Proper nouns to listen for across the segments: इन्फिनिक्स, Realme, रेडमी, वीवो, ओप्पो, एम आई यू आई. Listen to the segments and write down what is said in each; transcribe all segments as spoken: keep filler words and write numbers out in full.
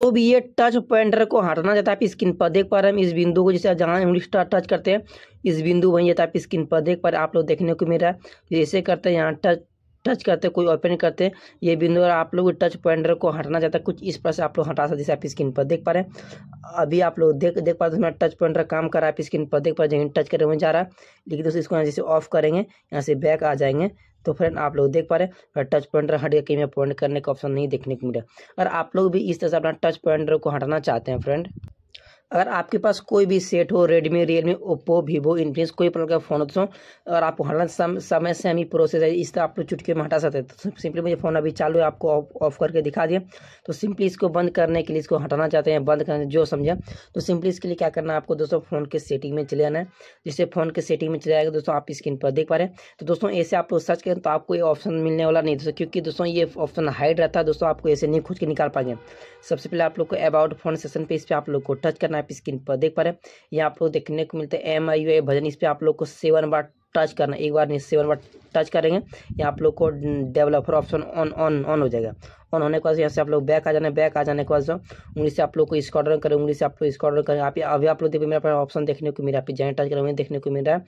तो भी ये टच पॉइंटर को हटाना चाहता है आप स्क्रीन पर देख पा रहे हैं। इस बिंदु को जैसे जहाँ हम स्टार टच करते हैं इस बिंदु वहीं जाता है आप स्क्रीन पर देख पा रहे हैं। आप लोग देखने को मिल रहा है जैसे करते हैं यहाँ टच टच करते कोई ओपन करते हैं ये बिंदु। और आप लोग टच पॉइंटर को हटाना चाहता है कुछ इस पर से आप लोग हटा सकते जैसे आप स्क्रीन पर देख पा रहे हैं। अभी आप लोग देख देख पा रहे हैं टच पॉइंटर काम कर रहा है आप स्क्रीन पर देख पा रहे हैं। टच करें वहीं जा रहा है लेकिन दोस्तों इसको जैसे ऑफ करेंगे यहाँ से बैक आ जाएंगे तो फ्रेंड आप लोग देख पा रहे हैं टच पॉइंटर हट गया। कहीं में पॉइंट करने का ऑप्शन नहीं देखने को मिला। और आप लोग भी इस तरह से अपना टच पॉइंटर को हटाना चाहते हैं फ्रेंड। अगर आपके पास कोई भी सेट हो रेडमी Realme ओप्पो वीवो इन्फिनिक्स कोई प्रकार का फ़ोन हो और आपको हटाना सम, समय से हम प्रोसेस है इस तरह आप लोग चुटकी में हटा सकते हैं। तो सिंपली मुझे फ़ोन अभी चालू है आपको ऑफ करके दिखा दिया। तो सिंपली इसको बंद करने के लिए इसको हटाना चाहते हैं बंद करने जो समझा तो सिंपली इसके लिए क्या करना है आपको दोस्तों फ़ोन के सेटिंग में चले जाना है। जिससे फ़ोन के सेटिंग में चले जाएगा दोस्तों आप स्क्रीन पर देख पा रहे हैं। तो दोस्तों ऐसे आप लोग सर्च करें तो आपको ये ऑप्शन मिलने वाला नहीं दोस्तों क्योंकि दोस्तों ये ऑप्शन हाइड रहता है दोस्तों आपको ऐसे नहीं खुद के निकाल पाएंगे। सबसे पहले आप लोग को अबाउट फोन सेशन पे इस पर आप लोग को टच करना आप स्क्रीन पर देख पा रहे हैं। यहाँ आप लोग देखने को मिलता है एम आई यू आई भजन इस पर आप लोग को सेवन बार टच करना एक बार नहीं सेवन बार टच करेंगे। यहाँ आप लोग को developer option on on on हो जाएगा। ऑन होने के बाद यहाँ से आप लोग बैक आ जाना बैक आ जाने के बाद जो उंगली से आप लोग को स्कॉर्डर करें उंगली से आप लोग स्कॉर्डर करें। आप अभी आप लोग देखिए मेरा पास ऑप्शन देखने को मिला आप जहाँ टच करें देखने को मिल रहा है।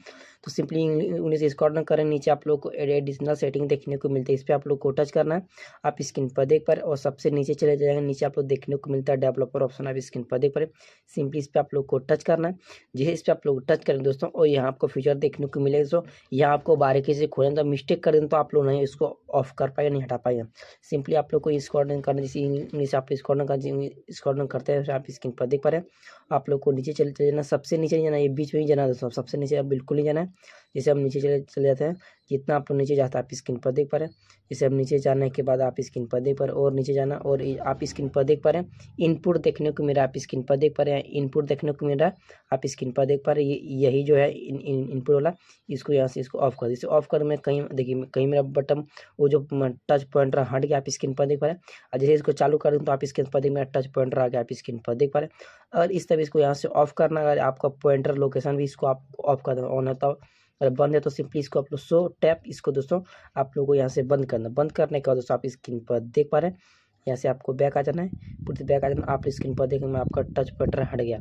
तो सिंपली उंगली से स्कॉर्डर करें नीचे आप लोग को एडिशनल सेटिंग देखने को मिलती है इस पर आप लोग को टच करना है। आप स्क्रीन पर देख पा रहे और सबसे नीचे चले जाएंगे नीचे आप लोग देखने को मिलता है डेवलपर ऑप्शन आप स्क्रीन पर देख पा रहे। सिंपली इस पर आप लोग को टच करना है जी इस पर आप लोग टच करें दोस्तों और यहाँ आपको फ्यूचर देखने को मिलेगा। सो यहाँ आपको बारीकी से खोलें तो मिस्टेक करें तो आप लोग नहीं इसको ऑफ कर पाएंगे नहीं हटा पाएंगे। सिंपली आप लोग को स्कॉर्डन करना जैसे इंग्लिश आप स्कॉर्डन कर स्कॉर्डन करते हैं आप स्क्रीन पर देख पा रहे हैं। आप लोग को नीचे चले चले जाना सबसे नीचे नहीं जाना ये बीच में ही जाना दोस्तों सबसे नीचे आप बिल्कुल नहीं जाना है। जैसे हम नीचे चले चले जाते हैं जितना आप लोग नीचे जाता है आप स्क्रीन पर देख पा रहे हैं। जैसे हम नीचे जाने के बाद आप स्क्रीन पर देख पा रहे और नीचे जाना और आप स्क्रीन पर देख पा रहे हैं इनपुट देखने को मिला आप स्क्रीन पर देख पा रहे हैं। इनपुट देखने को मिल रहा है आप स्क्रीन पर देख पा रहे हैं यही जो है इनपुट वाला इसको यहाँ से इसको ऑफ कर जैसे ऑफ कर मैं कहीं देखिए कहीं मेरा बटन वो जो टच पॉइंटर हट गया आप स्क्रीन पर देख पा रहे हैं। और जैसे इसको चालू कर दूँ तो आप स्क्रीन पर देख मेरा टच पॉइंटर आ गया आप स्क्रीन पर देख पा रहे हैं। और इस तरह इसको यहाँ से ऑफ करना अगर आपका पॉइंटर लोकेशन भी इसको आप ऑफ कर देना ऑन होता हो अगर बंद है तो सिंपली इसको आप लोग सो टैप इसको दोस्तों आप लोगों को यहाँ से बंद करना। बंद करने के बाद दोस्तों आप स्क्रीन पर देख पा रहे हैं यहाँ से आपको बैक आ जाना है पूरे बैक आ जाना आप स्क्रीन पर देखेंगे आपका टच पॉइंटर हट गया।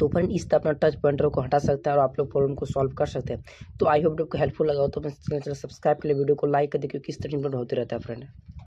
तो फ्रेंड इस तरह अपना टच पॉइंटर को हटा सकते हैं और आप लोग प्रॉब्लम को सॉल्व कर सकते हैं। तो आई होप आपको हेल्पफुल लगा हो तो मैं सब्सक्राइब के लिए वीडियो को लाइक कर दे क्योंकि इस तरह इंप्रूव होते रहता है फ्रेंड।